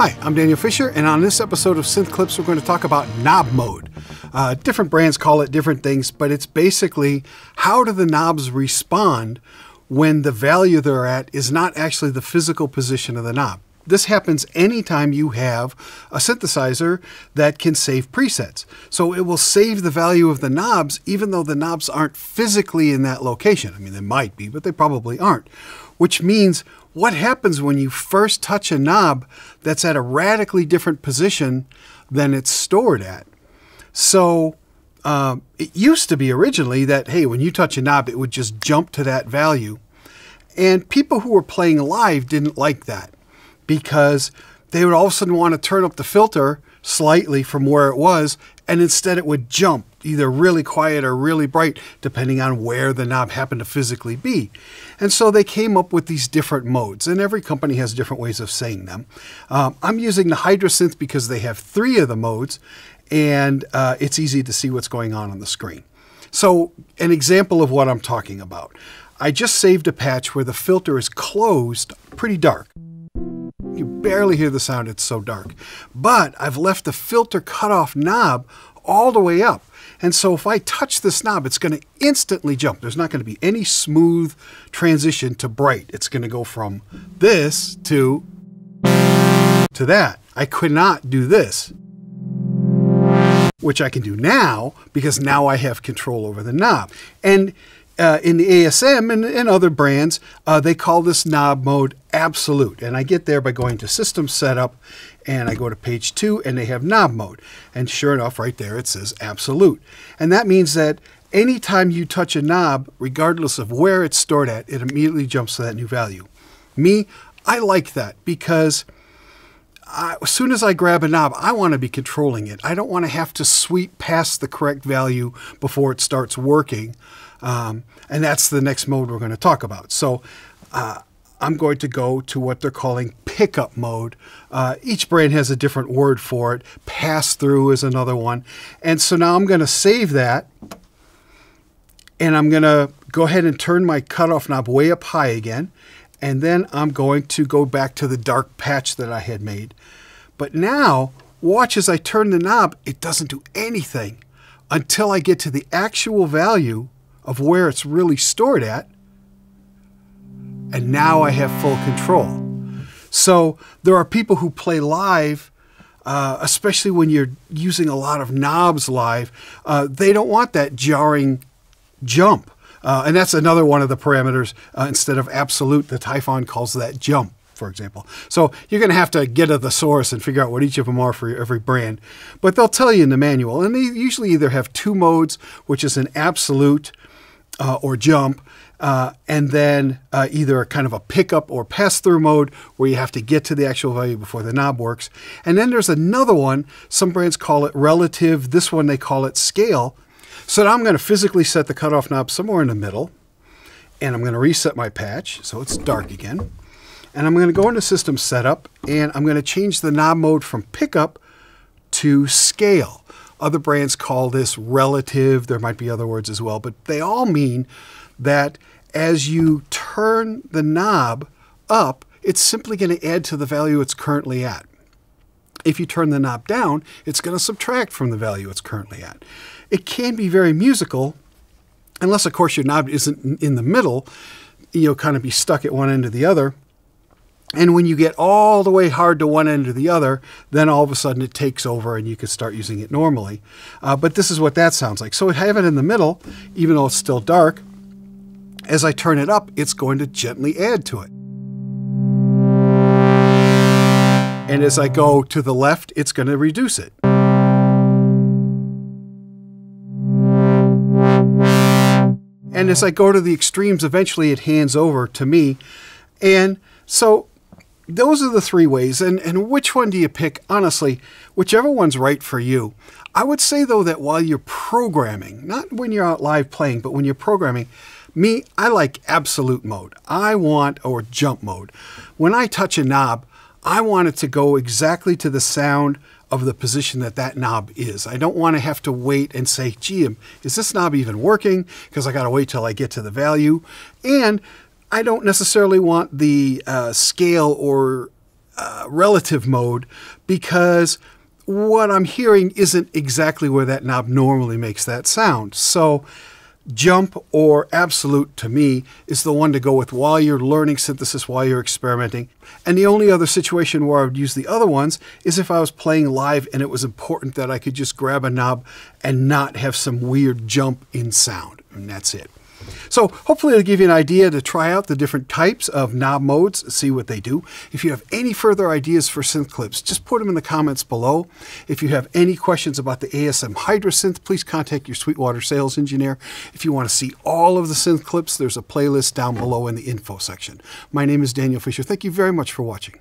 Hi, I'm Daniel Fisher, and on this episode of Synth Clips, we're going to talk about knob mode. Different brands call it different things, but it's basically how do the knobs respond when the value they're at is not actually the physical position of the knob. This happens anytime you have a synthesizer that can save presets. So it will save the value of the knobs, even though the knobs aren't physically in that location. I mean, they might be, but they probably aren't. Which means what happens when you first touch a knob that's at a radically different position than it's stored at. So it used to be originally that, hey, when you touch a knob, it would just jump to that value. And people who were playing live didn't like that, because they would all of a sudden want to turn up the filter slightly from where it was, and instead it would jump, either really quiet or really bright, depending on where the knob happened to physically be. And so they came up with these different modes, and every company has different ways of saying them. I'm using the HydraSynth because they have three of the modes, and it's easy to see what's going on the screen. So an example of what I'm talking about. I just saved a patch where the filter is closed, pretty dark. You barely hear the sound, it's so dark. But I've left the filter cutoff knob all the way up. And so if I touch this knob, it's going to instantly jump. There's not going to be any smooth transition to bright. It's going to go from this to that. I could not do this, which I can do now because now I have control over the knob. And in the ASM and other brands, they call this knob mode absolute. And I get there by going to System Setup, and I go to page 2, and they have knob mode. And sure enough, right there it says absolute. And that means that anytime you touch a knob, regardless of where it's stored at, it immediately jumps to that new value. Me, I like that because as soon as I grab a knob, I want to be controlling it. I don't want to have to sweep past the correct value before it starts working. And that's the next mode we're going to talk about. So I'm going to go to what they're calling pickup mode. Each brand has a different word for it. Pass through is another one. And so now I'm going to save that. And I'm going to go ahead and turn my cutoff knob way up high again. And then I'm going to go back to the dark patch that I had made. But now, watch as I turn the knob, it doesn't do anything until I get to the actual value of where it's really stored at, and now I have full control. So there are people who play live, especially when you're using a lot of knobs live, they don't want that jarring jump. And that's another one of the parameters. Instead of absolute, the Typhon calls that jump, for example. So you're going to have to get at the source and figure out what each of them are for every brand. But they'll tell you in the manual. And they usually either have two modes, which is an absolute or jump, and then either a kind of a pickup or pass-through mode where you have to get to the actual value before the knob works. And then there's another one. Some brands call it relative. This one, they call it scale. So now I'm going to physically set the cutoff knob somewhere in the middle, and I'm going to reset my patch so it's dark again. And I'm going to go into System Setup, and I'm going to change the knob mode from pickup to scale. Other brands call this relative. There might be other words as well, but they all mean that as you turn the knob up, it's simply going to add to the value it's currently at. If you turn the knob down, it's going to subtract from the value it's currently at. It can be very musical, unless, of course, your knob isn't in the middle. You'll kind of be stuck at one end or the other. And when you get all the way hard to one end or the other, then all of a sudden it takes over and you can start using it normally. But this is what that sounds like. So I have it in the middle, even though it's still dark. As I turn it up, it's going to gently add to it. And as I go to the left, it's going to reduce it. And as I go to the extremes, eventually it hands over to me. And so those are the three ways. And which one do you pick? Honestly, whichever one's right for you. I would say, though, that while you're programming, not when you're out live playing, but when you're programming, me, I like absolute mode. I want, or jump mode. When I touch a knob, I want it to go exactly to the sound of the position that that knob is. I don't want to have to wait and say, gee, is this knob even working? Because I got to wait till I get to the value. And I don't necessarily want the scale or relative mode, because what I'm hearing isn't exactly where that knob normally makes that sound. So jump or absolute to me is the one to go with while you're learning synthesis, while you're experimenting. And the only other situation where I would use the other ones is if I was playing live and it was important that I could just grab a knob and not have some weird jump in sound, and that's it. So hopefully it'll give you an idea to try out the different types of knob modes, see what they do. If you have any further ideas for synth clips, just put them in the comments below. If you have any questions about the ASM HydraSynth, please contact your Sweetwater sales engineer. If you want to see all of the synth clips, there's a playlist down below in the info section. My name is Daniel Fisher. Thank you very much for watching.